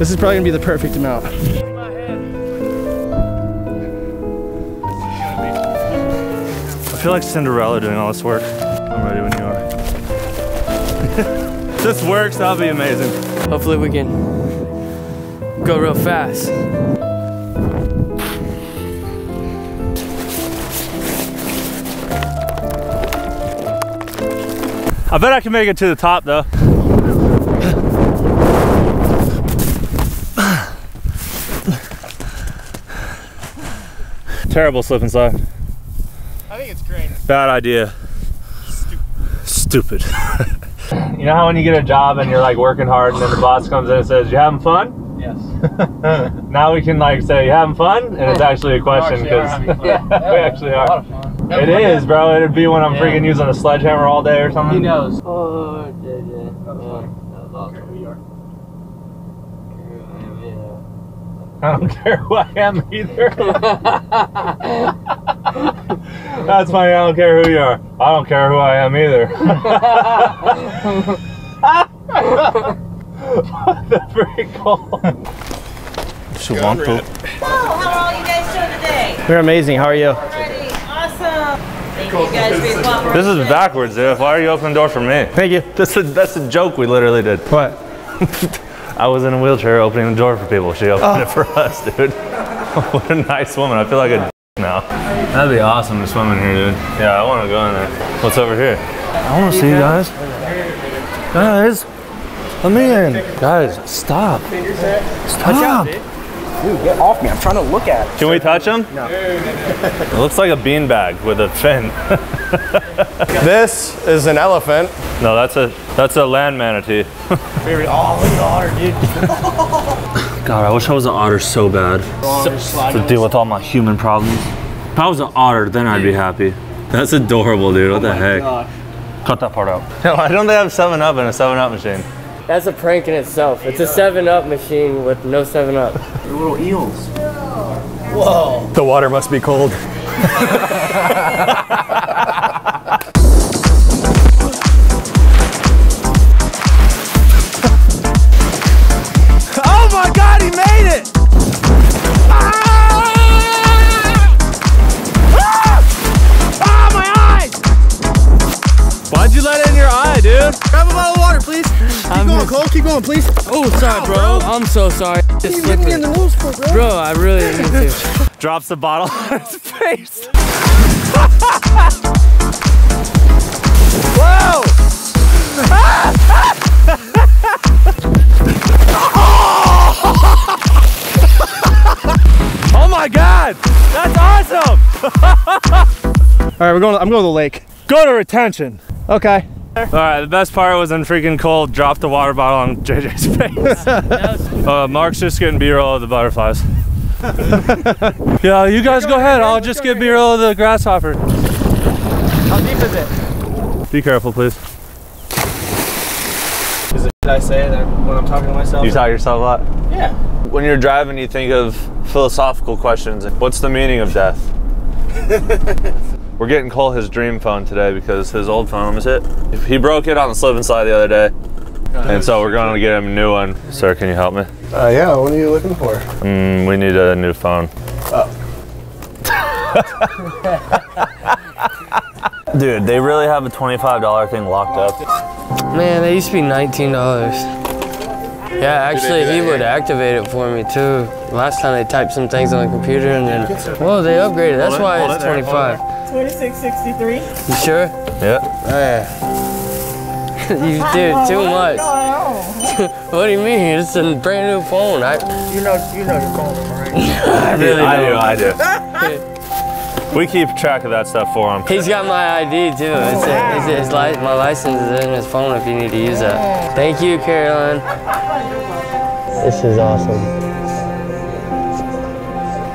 This is probably gonna be the perfect amount. I feel like Cinderella doing all this work. I'm ready when you are. If this works, that'll be amazing. Hopefully we can go real fast. I bet I can make it to the top though. Terrible slip and slide. I think it's great. Bad idea. Stupid. You know how when you get a job and you're like working hard and then the boss comes in and says, "You having fun?" Yes. Now we can like say, "You having fun?" And it's actually a question because we actually are. A lot of fun. It is, bro. It'd be when I'm freaking using a sledgehammer all day or something. He knows. Oh, yeah, yeah. I don't care who I am either. That's funny. I don't care who you are. I don't care who I am either. What the freak? She wants to. How are all you guys doing today? We're amazing. How are you? Thank you guys. This is backwards, dude. Why are you opening the door for me? Thank you. That's a joke we literally did. What? I was in a wheelchair opening the door for people. She opened it for us, dude. What a nice woman. I feel like a d now. That'd be awesome to swim in here, dude. Yeah, I want to go in there. What's over here? I want to see you guys. Guys, let me in. Guys, stop. Stop. Dude, get off me. I'm trying to look at it. Can we touch him? No. It looks like a beanbag with a fin. This is an elephant. No, that's a land manatee. Baby, oh, look at the otter, dude. God, I wish I was an otter so bad. To deal with all my human problems. If I was an otter, then I'd be happy. That's adorable, dude. What the heck? Gosh. Cut that part out. No, I don't think they have 7-Up in a 7-Up machine. That's a prank in itself. It's a 7-Up machine with no 7-Up. They're little eels. Whoa. The water must be cold. Oh my God, he made it! Ah! Ah! Ah, my eye! Why'd you let in your eye, dude? Grab a bottle of water, please. Keep going, Cole. Keep going, please. Oh, sorry, bro. I'm so sorry. What are you hitting me in the nose for, bro? Bro, I really need to. Drops the bottle on his face. Whoa! Oh my God! That's awesome! All right, I'm going to the lake. Go to retention. Okay. Alright, the best part was when freaking Cole dropped the water bottle on JJ's face. Mark's just getting B-roll of the butterflies. Yeah, you guys go ahead. I'll just get B-roll of the grasshopper. How deep is it? Be careful, please. Did I say that when I'm talking to myself? You talk to yourself a lot? Yeah. When you're driving, you think of philosophical questions. What's the meaning of death? We're getting Cole his dream phone today because his old phone was hit. He broke it on the slip and slide the other day. And so we're going to get him a new one. Sir, can you help me? Yeah, what are you looking for? We need a new phone. Oh. Dude, they really have a $25 thing locked up. Man, they used to be $19. Yeah, actually, he would activate it for me too. Last time they typed some things on the computer and then, whoa, they upgraded. That's why it's 25. 2663. You sure? Yeah. Oh, yeah. You did too much. What do you mean? It's a brand new phone. You know your phone number, right? I really do. I do. We keep track of that stuff for him. He's got my ID too. My license is in his phone if you need to use that. Thank you, Caroline. This is awesome.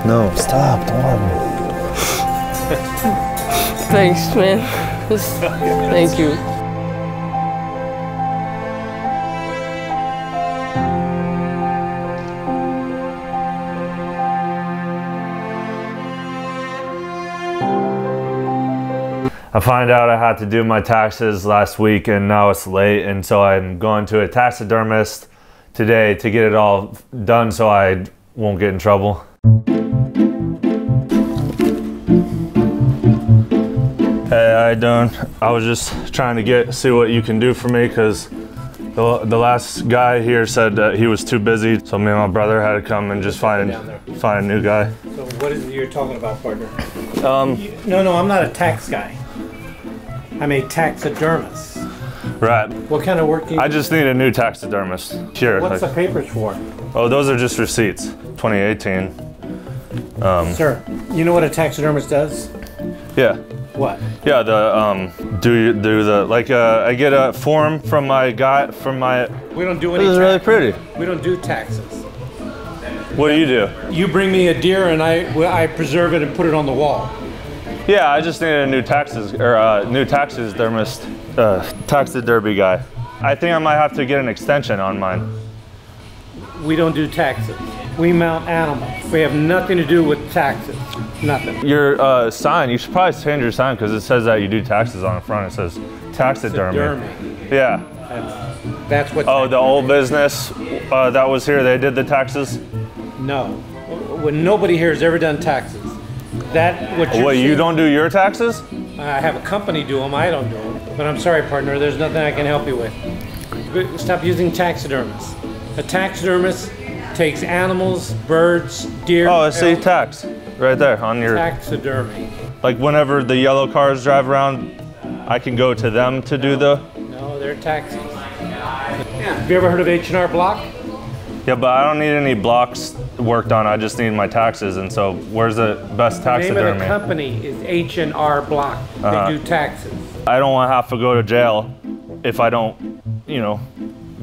No, stop. Don't bother me. Thanks, man. Thank you. I find out I had to do my taxes last week and now it's late, and so I'm going to a taxidermist today to get it all done so I won't get in trouble. Hey, how you doing? I was just trying to see what you can do for me, because the last guy here said that he was too busy, so me and my brother had to come and just find a new guy. So what is it you're talking about, partner? No, I'm not a tax guy. I'm a taxidermist. Right. What kind of work do you do? I just need a new taxidermist. Sure. What's the papers for? Oh, those are just receipts. 2018. Sir, you know what a taxidermist does? Yeah. What? Yeah, the I get a form from my guy We don't do any. This is really pretty. We don't do taxes. What do you do? You bring me a deer and I preserve it and put it on the wall. Yeah, I just needed a new taxidermy guy. I think I might have to get an extension on mine. We don't do taxes. We mount animals. We have nothing to do with taxes. Nothing. Your sign, you should probably change your sign, because it says that you do taxes on the front. It says taxidermy. Yeah. That's what. Oh, the old business that was here, they did the taxes? No. When nobody here has ever done taxes. That what you're saying, you don't do your taxes? I have a company do them. I don't do them. But I'm sorry, partner. There's nothing I can help you with. Stop using taxidermists. A taxidermist takes animals, birds, deer. Oh, I see tax right there on your taxidermy. Like whenever the yellow cars drive around, I can go to them to do the. No, they're taxis. Yeah. Have you ever heard of H&R Block? Yeah, but I don't need any blocks worked on. I just need my taxes. And so, where's the best taxidermy? The name of the company is H&R Block. They do taxes. I don't want to have to go to jail if I don't, you know,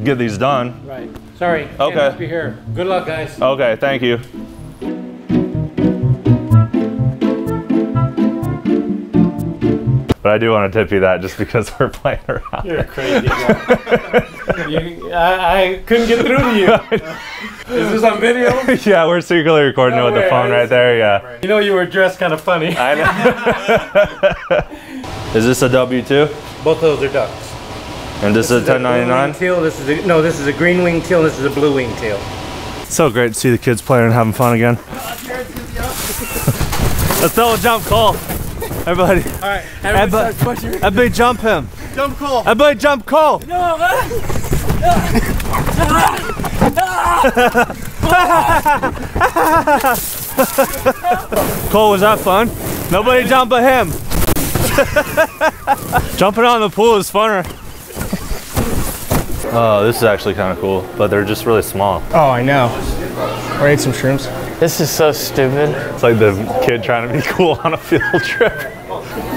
get these done. Right. Sorry. Okay. Can't help you here. Good luck, guys. Okay. Thank you. But I do want to tip you that, just because we're playing around. You're crazy. I couldn't get through to you. Is this on video? Yeah, we're secretly recording it with the phone right there. Yeah. You know, you were dressed kind of funny. I know. Is this a W-2? Both those are ducks. And this is a 1099? This is a green wing teal. This is a blue wing teal. So great to see the kids playing and having fun again. Let's double jump, Cole. Everybody. All right. Everybody, everybody jump him. Jump Cole. Everybody jump Cole. No. Cole, was that fun? Nobody jump but him. Jumping on the pool is funner. Oh, this is actually kind of cool, but they're just really small. Oh, I know. I ate some shrimps. This is so stupid. It's like the kid trying to be cool on a field trip.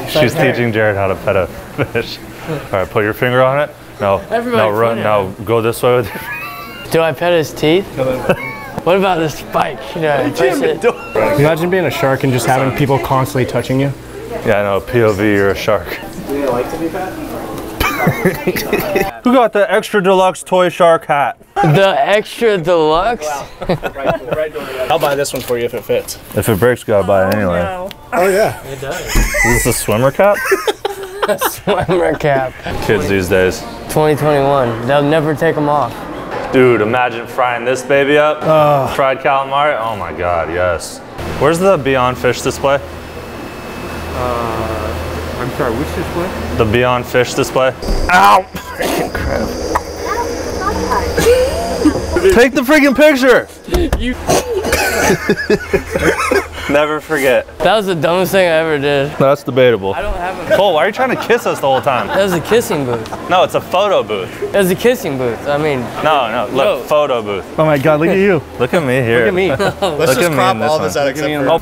She's teaching Jared how to pet a fish. All right, put your finger on it. No, now run. Now go this way with it. Do I pet his teeth? What about this spike? You know, imagine being a shark and just having people constantly touching you. Yeah, I know. POV, you're a shark. Do you like to be pet? Who got the extra deluxe toy shark hat? The extra deluxe? I'll buy this one for you if it fits. If it breaks, gotta buy it anyway. No. Oh yeah. It does. Is this a swimmer cap? A swimmer cap. Kids these days. 2021. They'll never take them off. Dude, imagine frying this baby up. Fried calamari. Oh my god, yes. Where's the Beyond Fish display? I'm sorry, which display? The Beyond Fish display. Ow! Freaking crap. Take the freaking picture! You. Never forget. That was the dumbest thing I ever did. No, that's debatable. I don't have a. Cole, why are you trying to kiss us the whole time? That was a kissing booth. No, it's a photo booth. That was a kissing booth. I mean. No, look, photo booth. Oh my god, look at you. Look at me here. Look at me. Let's just crop all this out except for.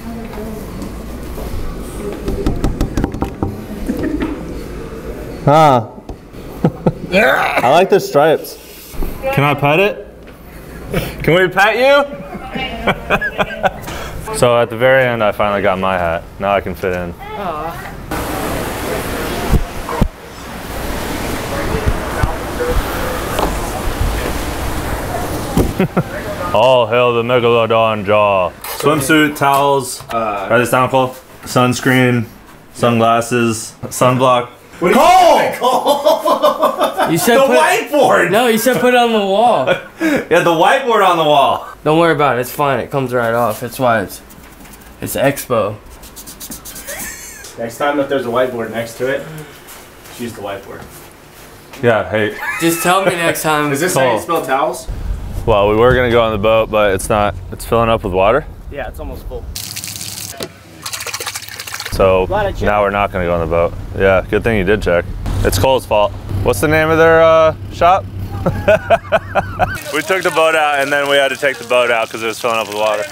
Oh. Huh. I like the stripes. Can I pet it? Can we pet you? So at the very end, I finally got my hat. Now I can fit in. All hail the Megalodon jaw. Swimsuit, towels, write this down, Cole. Sunscreen, sunglasses, sunblock. What Cole! You said the whiteboard. No, you said put it on the wall. Yeah, the whiteboard on the wall. Don't worry about it. It's fine. It comes right off. That's why it's Expo. Next time, if there's a whiteboard next to it, just use the whiteboard. Yeah. Hey. Just tell me next time. Is this how you spell towels? Well, we were gonna go on the boat, but it's not. It's filling up with water. Yeah, it's almost full. So now we're not gonna go on the boat. Yeah, good thing you did check. It's Cole's fault. What's the name of their shop? We took the boat out and then we had to take the boat out because it was filling up with water.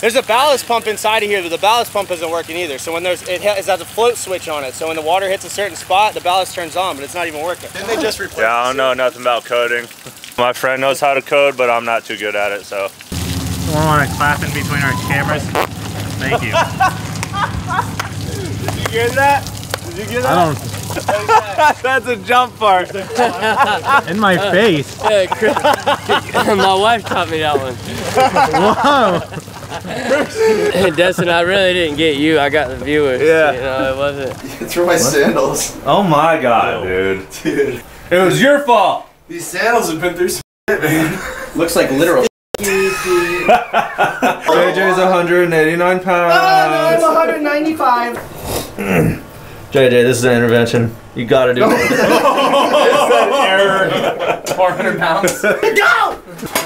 There's a ballast pump inside of here, but the ballast pump isn't working either. So when there's, it has a float switch on it. So when the water hits a certain spot, the ballast turns on, but it's not even working. Then they just replace it. Yeah, I don't know nothing about coding. My friend knows how to code, but I'm not too good at it, so. We don't want to clap in between our cameras. Thank you. Did you hear that? Did you hear that? I don't. That's a jump fart. In my face. Yeah, my wife taught me that one. Whoa. Destin, I really didn't get you. I got the viewers. Yeah. You know, it wasn't. It's for my sandals. Oh my god, dude. It was your fault. These sandals have been through some shit, man. Looks like literal JJ's 189 pounds. Oh, no, I'm 195. JJ, this is an intervention. You gotta do it. It's an error. 400 pounds. Go!